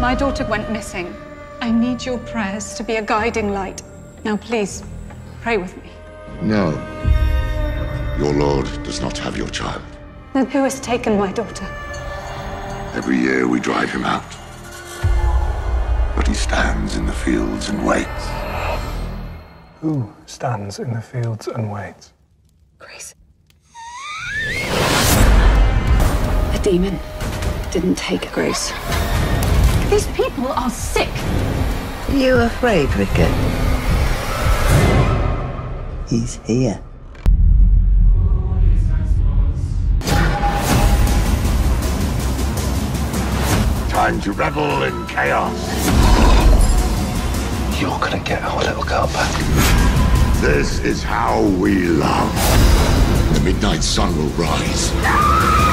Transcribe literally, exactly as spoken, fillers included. My daughter went missing. I need your prayers to be a guiding light. Now, please, pray with me. No. Your Lord does not have your child. Then who has taken my daughter? Every year we drive him out. But he stands in the fields and waits. Who stands in the fields and waits? Grace. A demon didn't take Grace. These people are sick. Are you afraid, Rickard? He's here. Time to revel in chaos. You're gonna get our little girl back. This is how we love. The midnight sun will rise. No!